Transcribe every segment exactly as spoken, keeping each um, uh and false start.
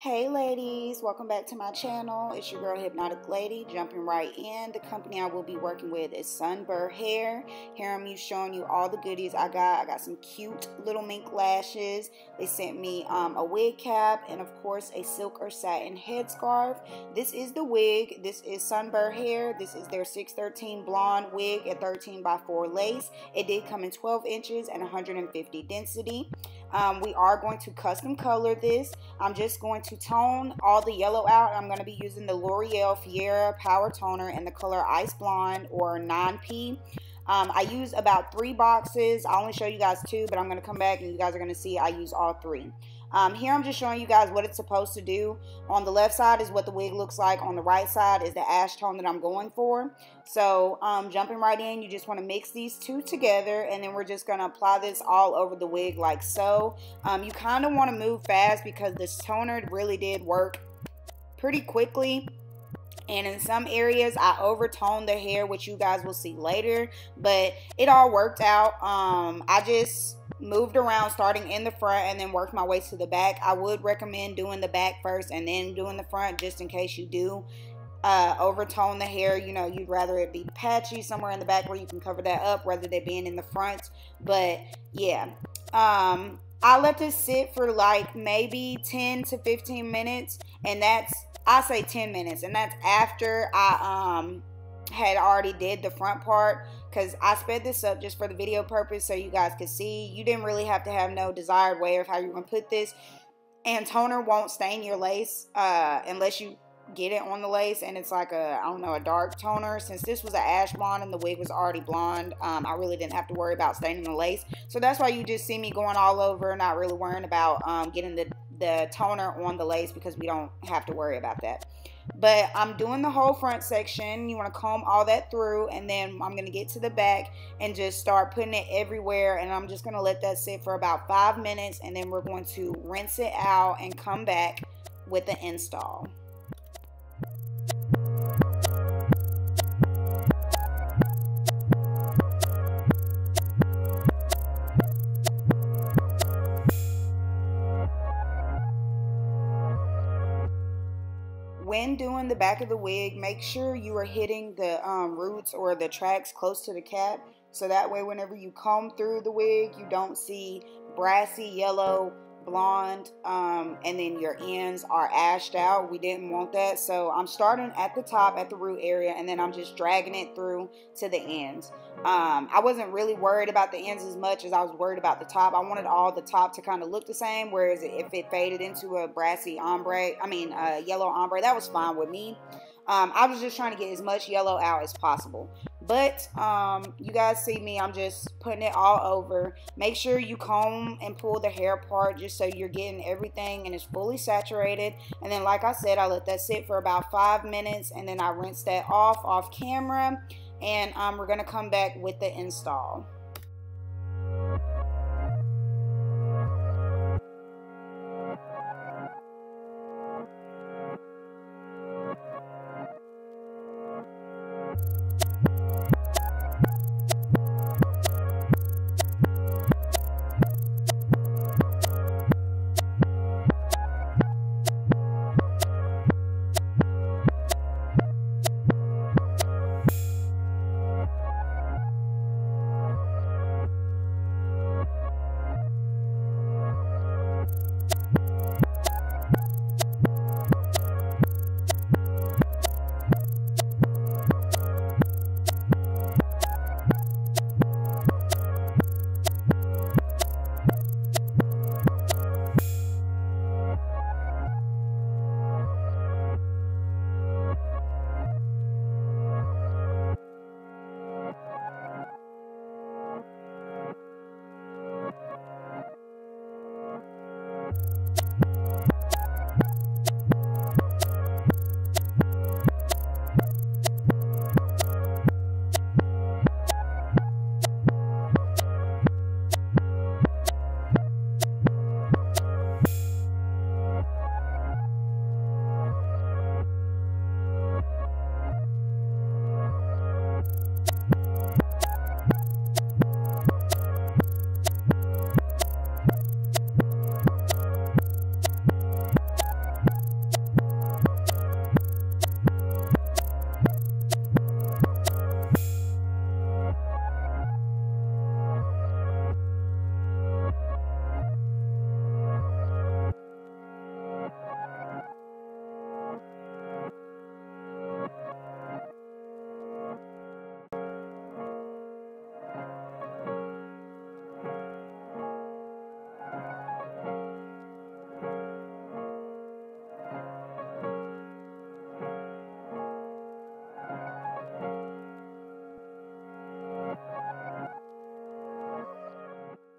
Hey ladies, welcome back to my channel. It's your girl Hypnotic Lady, jumping right in. The company I will be working with is Sunber Hair. Here I'm showing you all the goodies I got. I got some cute little mink lashes. They sent me um, a wig cap and of course a silk or satin headscarf. This is the wig. This is Sunber Hair. This is their six thirteen blonde wig at thirteen by four lace. It did come in twelve inches and one hundred fifty density. Um, we are going to custom color this. I'm just going to to tone all the yellow out. I'm going to be using the L'Oreal Feria Power Toner in the color Ice Blonde or nine P. Um, I use about three boxes. I only show you guys two, but I'm going to come back and you guys are going to see I use all three. Um, here I'm just showing you guys what it's supposed to do. On the left side is what the wig looks like. On the right side is the ash tone that I'm going for. So um, jumping right in, you just want to mix these two together, and then we're just going to apply this all over the wig like so. Um, you kind of want to move fast because this toner really did work pretty quickly. And in some areas, I overtoned the hair, which you guys will see later. But it all worked out. Um, I just moved around starting in the front and then worked my way to the back. I would recommend doing the back first and then doing the front, just in case you do uh, overtone the hair. You know, you'd rather it be patchy somewhere in the back where you can cover that up rather than being in the front. But, yeah. Um, I let this sit for like maybe ten to fifteen minutes. And that's... I say ten minutes, and that's after I um, had already did the front part, because I sped this up just for the video purpose so you guys could see. You didn't really have to have no desired way of how you're going to put this, and toner won't stain your lace uh, unless you get it on the lace, and it's like a, I don't know, a dark toner. Since this was an ash blonde and the wig was already blonde, um, I really didn't have to worry about staining the lace, so that's why you just see me going all over, not really worrying about um, getting the the toner on the lace, because we don't have to worry about that. But I'm doing the whole front section. You want to comb all that through, and then I'm going to get to the back and just start putting it everywhere, and I'm just going to let that sit for about five minutes, and then we're going to rinse it out and come back with the install. When doing the back of the wig, make sure you are hitting the um, roots or the tracks close to the cap, so that way whenever you comb through the wig, you don't see brassy yellow, blonde, um, and then your ends are ashed out. We didn't want that, so I'm starting at the top at the root area, and then I'm just dragging it through to the ends. Um, I wasn't really worried about the ends as much as I was worried about the top. I wanted all the top to kind of look the same, whereas if it faded into a brassy ombre, I mean uh, yellow ombre, that was fine with me. Um, I was just trying to get as much yellow out as possible. But um, you guys see me, I'm just putting it all over. Make sure you comb and pull the hair apart just so you're getting everything and it's fully saturated. And then like I said, I let that sit for about five minutes and then I rinsed that off off camera. And um, we're gonna come back with the install.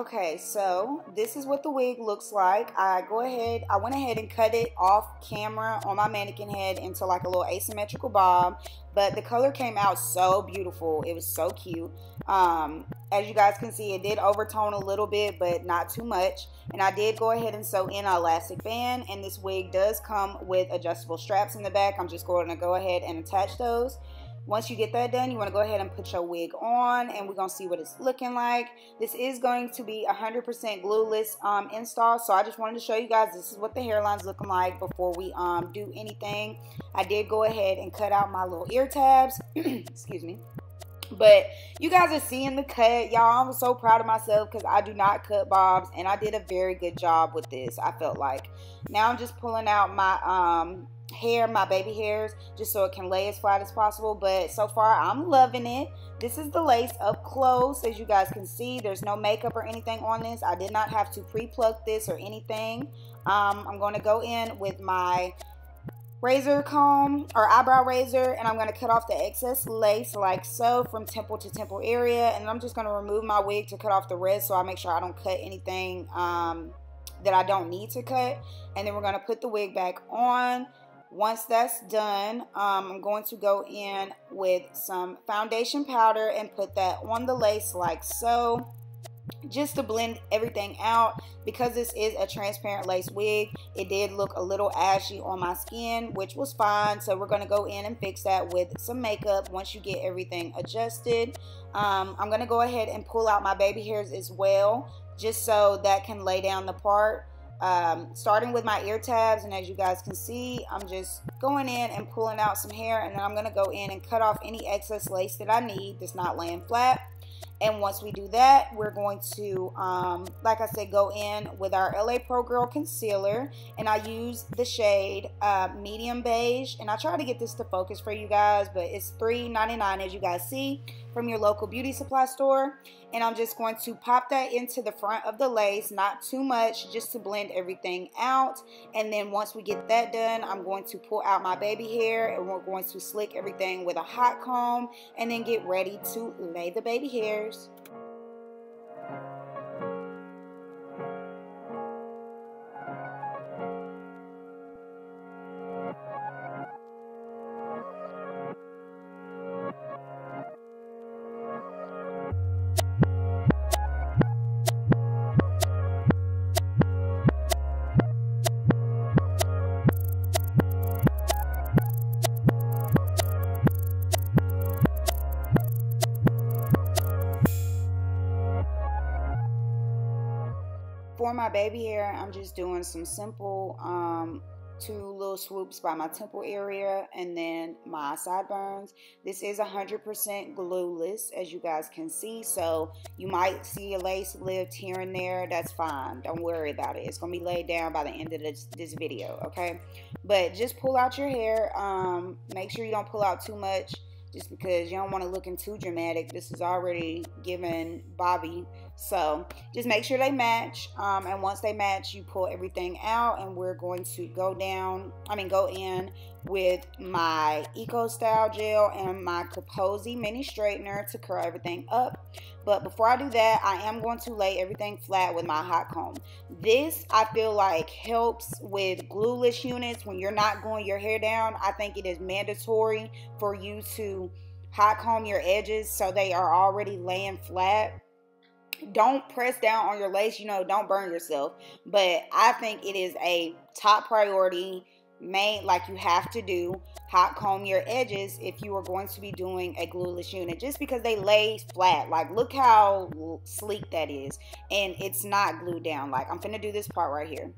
Okay, so this is what the wig looks like. I go ahead, I went ahead and cut it off camera on my mannequin head into like a little asymmetrical bob, but the color came out so beautiful. It was so cute. Um, as you guys can see, it did overtone a little bit, but not too much. And I did go ahead and sew in an elastic band, and this wig does come with adjustable straps in the back. I'm just going to go ahead and attach those. Once you get that done, you want to go ahead and put your wig on, and we're going to see what it's looking like. This is going to be one hundred percent glueless um, install, so I just wanted to show you guys this is what the hairline's looking like before we um, do anything. I did go ahead and cut out my little ear tabs. Excuse me. But you guys are seeing the cut, y'all. I'm so proud of myself because I do not cut bobs, and I did a very good job with this, I felt like. Now I'm just pulling out my... Um, hair, my baby hairs, just so it can lay as flat as possible. But so far I'm loving it. This is the lace up close. As you guys can see, there's no makeup or anything on this. I did not have to pre-pluck this or anything. um I'm going to go in with my razor comb or eyebrow razor, and I'm going to cut off the excess lace like so from temple to temple area, and I'm just going to remove my wig to cut off the rest, so I make sure I don't cut anything um that I don't need to cut. And then we're going to put the wig back on. Once that's done, um, I'm going to go in with some foundation powder and put that on the lace like so, just to blend everything out. Because this is a transparent lace wig, it did look a little ashy on my skin, which was fine. So we're going to go in and fix that with some makeup once you get everything adjusted. um, I'm going to go ahead and pull out my baby hairs as well, just so that can lay down the part. Um, starting with my ear tabs, and as you guys can see, I'm just going in and pulling out some hair, and then I'm going to go in and cut off any excess lace that I need that's not laying flat. And once we do that, we're going to, um, like I said, go in with our L A Pro Girl Concealer, and I use the shade uh, Medium Beige, and I try to get this to focus for you guys, but it's three ninety-nine, as you guys see, from your local beauty supply store. And I'm just going to pop that into the front of the lace, not too much, just to blend everything out. And then once we get that done, I'm going to pull out my baby hair, and we're going to slick everything with a hot comb, and then get ready to lay the baby hair. For my baby hair, I'm just doing some simple um, two little swoops by my temple area and then my sideburns. This is one hundred percent glueless, as you guys can see, so you might see a lace lift here and there. That's fine. Don't worry about it. It's going to be laid down by the end of this, this video, okay? But just pull out your hair. Um, make sure you don't pull out too much, just because you don't want to look too dramatic. This is already given Bobby. So just make sure they match. Um, and once they match, you pull everything out, and we're going to go down, I mean, go in with my Eco Style Gel and my Capozzi Mini Straightener to curl everything up. But before I do that, I am going to lay everything flat with my hot comb. This, I feel like, helps with glueless units. When you're not gluing your hair down, I think it is mandatory for you to hot comb your edges so they are already laying flat. Don't press down on your lace, you know, don't burn yourself. But I think it is a top priority, made like you have to do hot comb your edges if you are going to be doing a glueless unit, just because they lay flat. Like, look how sleek that is, and it's not glued down. Like, I'm finna do this part right here,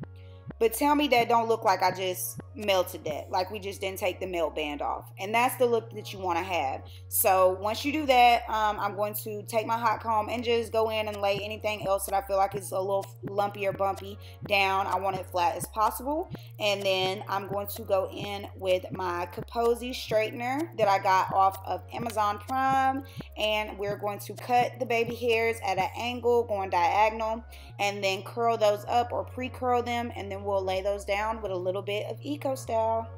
but tell me that don't look like I just melted that, like we just didn't take the melt band off. And that's the look that you want to have. So once you do that, um, I'm going to take my hot comb and just go in and lay anything else that I feel like is a little lumpy or bumpy down. I want it flat as possible. And then I'm going to go in with my Capozzi straightener that I got off of Amazon Prime, and we're going to cut the baby hairs at an angle, going diagonal, and then curl those up or pre-curl them, and then we'll lay those down with a little bit of eco Style.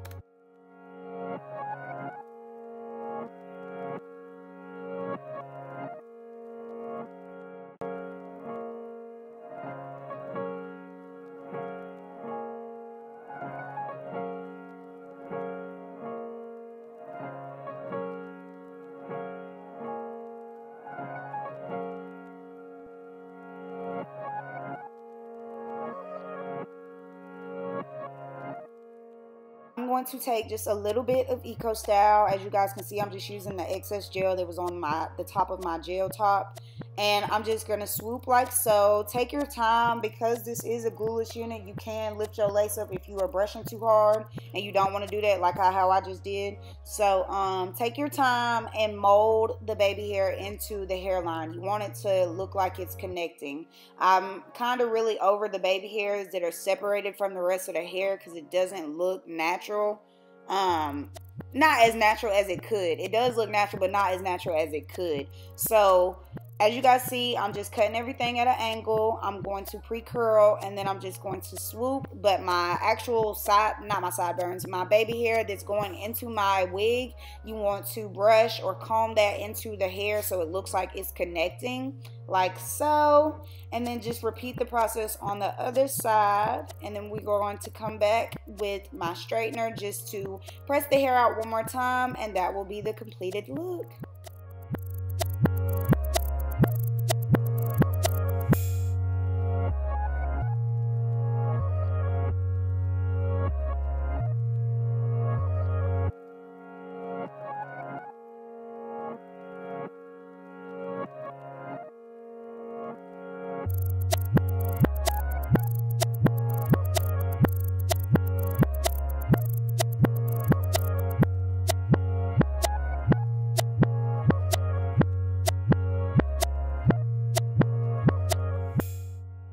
want to take just a little bit of Eco Style. As you guys can see, I'm just using the excess gel that was on my the top of my gel top. And I'm just going to swoop like so. Take your time, because this is a glueless unit. You can lift your lace up if you are brushing too hard and you don't want to do that, like I, how I just did. So um, take your time and mold the baby hair into the hairline. You want it to look like it's connecting. I'm kind of really over the baby hairs that are separated from the rest of the hair, because it doesn't look natural. Um, not as natural as it could. It does look natural, but not as natural as it could. So as you guys see, I'm just cutting everything at an angle. I'm going to pre-curl, and then I'm just going to swoop. But my actual side, not my sideburns, my baby hair that's going into my wig, you want to brush or comb that into the hair so it looks like it's connecting, like so. And then just repeat the process on the other side. And then we're going to come back with my straightener just to press the hair out one more time, and that will be the completed look.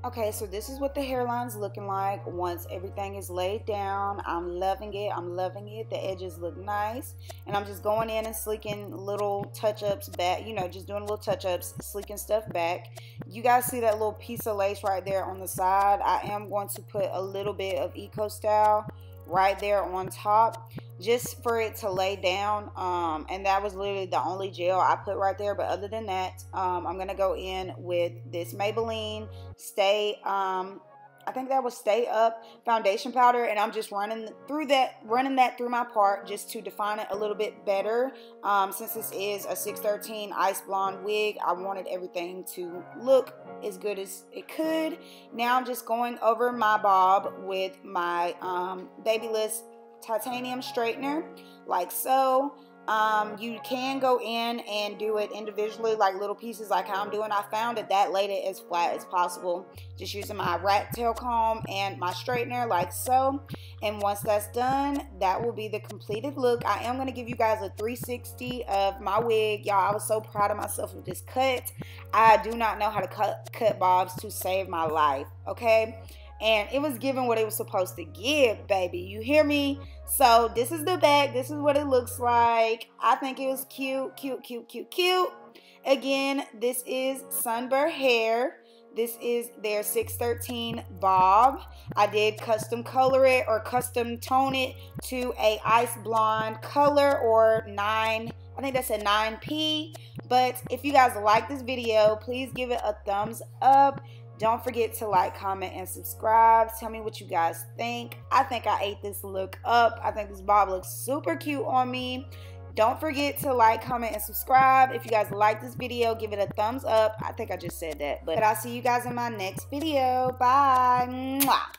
Okay, so this is what the hairline's looking like once everything is laid down. I'm loving it. I'm loving it. The edges look nice. And I'm just going in and sleeking little touch-ups back, you know, just doing little touch-ups, sleeking stuff back. You guys see that little piece of lace right there on the side? I am going to put a little bit of Eco Style right there on top, just for it to lay down, um, and that was literally the only gel I put right there. But other than that, um, I'm gonna go in with this Maybelline Stay, um, I think that was Stay Up foundation powder, and I'm just running through that, running that through my part just to define it a little bit better. Um, since this is a six thirteen ice blonde wig, I wanted everything to look as good as it could. Now I'm just going over my bob with my um, Babyliss titanium straightener, like so. Um, you can go in and do it individually, like little pieces, like how I'm doing. I found that that laid it as flat as possible, just using my rat tail comb and my straightener, like so. And once that's done, that will be the completed look. I am going to give you guys a three sixty of my wig. Y'all, I was so proud of myself with this cut. I do not know how to cut, cut bobs to save my life, okay? And it was giving what it was supposed to give, baby. You hear me? So this is the back. This is what it looks like. I think it was cute, cute, cute, cute, cute. Again, this is Sunber Hair. This is their six thirteen bob. I did custom color it or custom tone it to a ice blonde color, or nine. I think that's a nine P. But if you guys like this video, please give it a thumbs up. Don't forget to like, comment, and subscribe. Tell me what you guys think. I think I ate this look up. I think this bob looks super cute on me. Don't forget to like, comment, and subscribe. If you guys like this video, give it a thumbs up. I think I just said that. But I'll see you guys in my next video. Bye. Mwah.